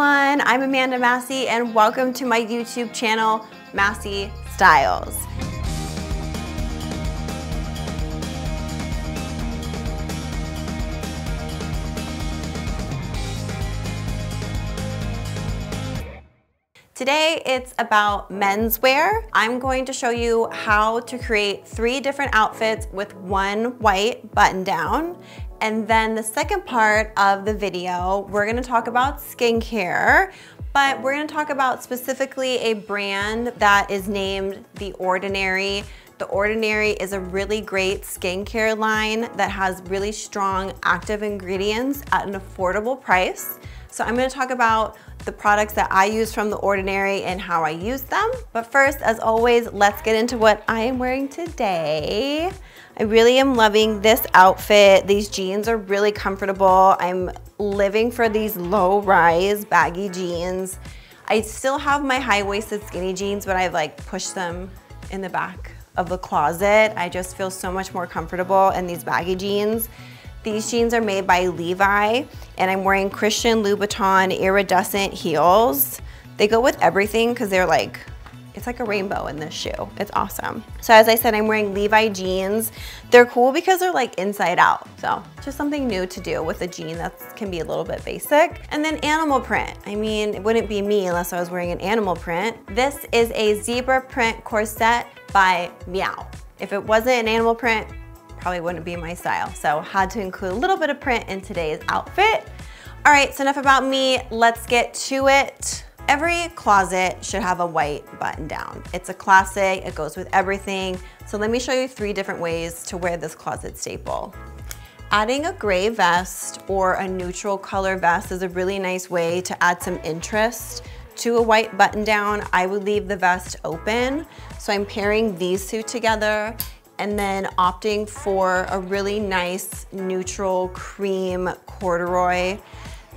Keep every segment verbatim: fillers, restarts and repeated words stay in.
everyone, I'm Amanda Massi and welcome to my YouTube channel, Massi Styles. Today it's about menswear. I'm going to show you how to create three different outfits with one white button down. And then the second part of the video, we're gonna talk about skincare, but we're gonna talk about specifically a brand that is named The Ordinary. The Ordinary is a really great skincare line that has really strong active ingredients at an affordable price. So I'm gonna talk about the products that I use from The Ordinary and how I use them. But first, as always, let's get into what I am wearing today. I really am loving this outfit. These jeans are really comfortable. I'm living for these low-rise baggy jeans. I still have my high-waisted skinny jeans, but I've like pushed them in the back of the closet. I just feel so much more comfortable in these baggy jeans. These jeans are made by Levi, and I'm wearing Christian Louboutin iridescent heels. They go with everything because they're like, it's like a rainbow in this shoe. It's awesome. So as I said, I'm wearing Levi jeans. They're cool because they're like inside out. So just something new to do with a jean that can be a little bit basic. And then animal print. I mean, it wouldn't be me unless I was wearing an animal print. This is a zebra print corset by Meow. If it wasn't an animal print, probably wouldn't be my style. So had to include a little bit of print in today's outfit. All right, so enough about me, let's get to it. Every closet should have a white button down. It's a classic, it goes with everything. So let me show you three different ways to wear this closet staple. Adding a gray vest or a neutral color vest is a really nice way to add some interest to a white button down. I would leave the vest open. So I'm pairing these two together and then opting for a really nice neutral cream corduroy.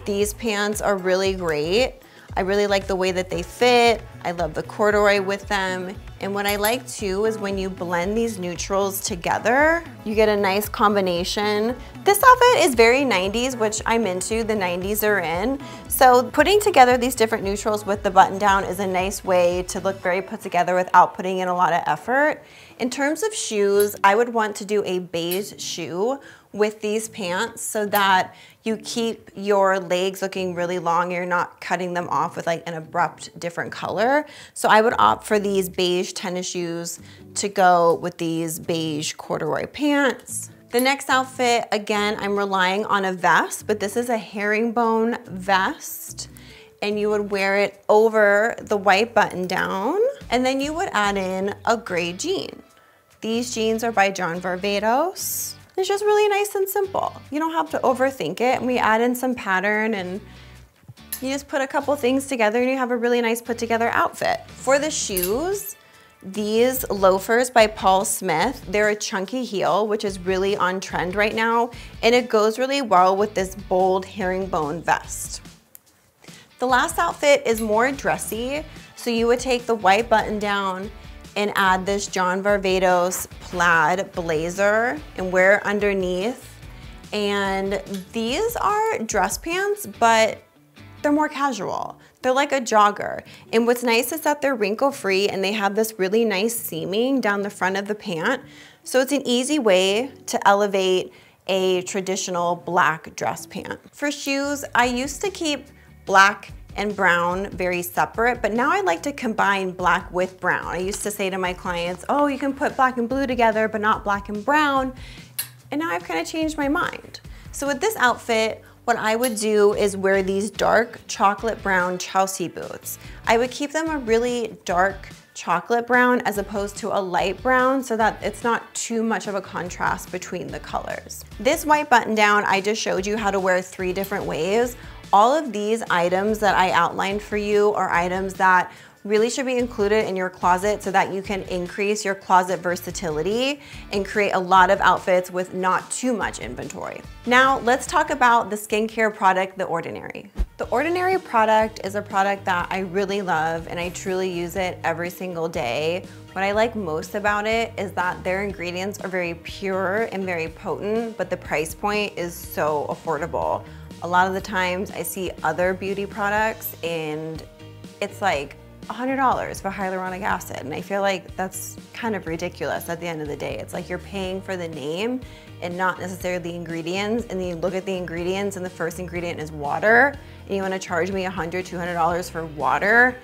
These pants are really great. I really like the way that they fit. I love the corduroy with them. And what I like too is when you blend these neutrals together, you get a nice combination. This outfit is very nineties, which I'm into, the nineties are in. So putting together these different neutrals with the button down is a nice way to look very put together without putting in a lot of effort. In terms of shoes, I would want to do a beige shoe with these pants so that you keep your legs looking really long. You're not cutting them off with like an abrupt different color. So I would opt for these beige tennis shoes to go with these beige corduroy pants. The next outfit, again, I'm relying on a vest, but this is a herringbone vest, and you would wear it over the white button down, and then you would add in a gray jean. These jeans are by John Varvatos. It's just really nice and simple. You don't have to overthink it. And we add in some pattern and you just put a couple things together and you have a really nice put together outfit. For the shoes, these loafers by Paul Smith, they're a chunky heel, which is really on trend right now. And it goes really well with this bold herringbone vest. The last outfit is more dressy. So you would take the white button down and add this John Varvatos plaid blazer and wear it underneath. And these are dress pants, but they're more casual. They're like a jogger. And what's nice is that they're wrinkle free and they have this really nice seaming down the front of the pant. So it's an easy way to elevate a traditional black dress pant. For shoes, I used to keep black and brown very separate, but now I like to combine black with brown. I used to say to my clients, oh, you can put black and blue together, but not black and brown. And now I've kind of changed my mind. So with this outfit, what I would do is wear these dark chocolate brown Chelsea boots. I would keep them a really dark chocolate brown as opposed to a light brown so that it's not too much of a contrast between the colors. This white button down, I just showed you how to wear three different ways. All of these items that I outlined for you are items that really should be included in your closet so that you can increase your closet versatility and create a lot of outfits with not too much inventory. Now let's talk about the skincare product, The Ordinary. The Ordinary product is a product that I really love and I truly use it every single day. What I like most about it is that their ingredients are very pure and very potent, but the price point is so affordable. A lot of the times I see other beauty products and it's like one hundred dollars for hyaluronic acid, and I feel like that's kind of ridiculous at the end of the day. It's like you're paying for the name and not necessarily the ingredients, and then you look at the ingredients and the first ingredient is water, and you want to charge me one hundred, two hundred dollars for water?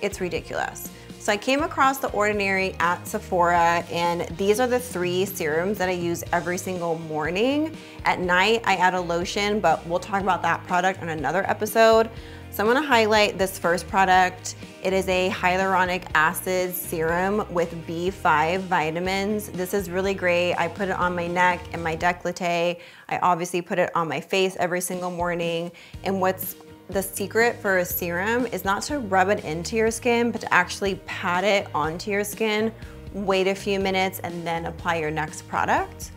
It's ridiculous. So I came across The Ordinary at Sephora, and these are the three serums that I use every single morning. At night, I add a lotion, but we'll talk about that product on another episode. So I'm gonna highlight this first product. It is a hyaluronic acid serum with B five vitamins. This is really great. I put it on my neck and my décolleté. I obviously put it on my face every single morning. And what's the secret for a serum is not to rub it into your skin, but to actually pat it onto your skin, wait a few minutes, and then apply your next product.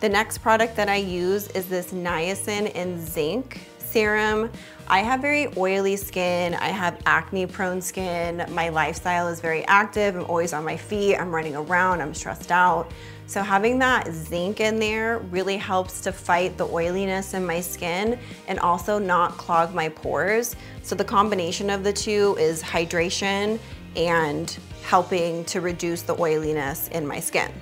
The next product that I use is this niacin and zinc serum. I have very oily skin. I have acne-prone skin. My lifestyle is very active. I'm always on my feet. I'm running around. I'm stressed out. So having that zinc in there really helps to fight the oiliness in my skin and also not clog my pores. So the combination of the two is hydration and helping to reduce the oiliness in my skin.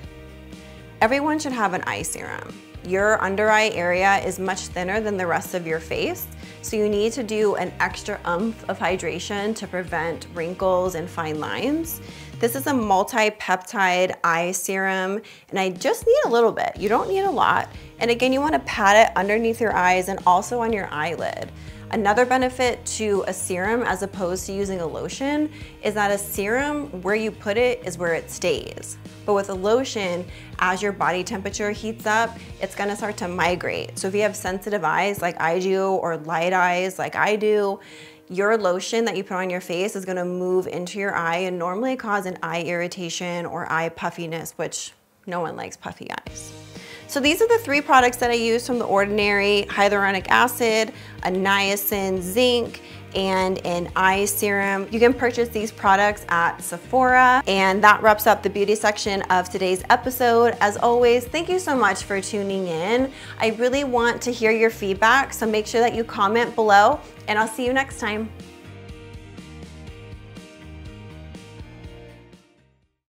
Everyone should have an eye serum. Your under eye area is much thinner than the rest of your face, so you need to do an extra oomph of hydration to prevent wrinkles and fine lines. This is a multi-peptide eye serum, and I just need a little bit. You don't need a lot. And again, you want to pat it underneath your eyes and also on your eyelid. Another benefit to a serum as opposed to using a lotion is that a serum, where you put it is where it stays. But with a lotion, as your body temperature heats up, it's gonna start to migrate. So if you have sensitive eyes like I do, or light eyes like I do, your lotion that you put on your face is gonna move into your eye and normally cause an eye irritation or eye puffiness, which no one likes puffy eyes. So these are the three products that I use from The Ordinary: hyaluronic acid, a niacin zinc, and an eye serum. You can purchase these products at Sephora. And that wraps up the beauty section of today's episode. As always, thank you so much for tuning in. I really want to hear your feedback, so make sure that you comment below, and I'll see you next time.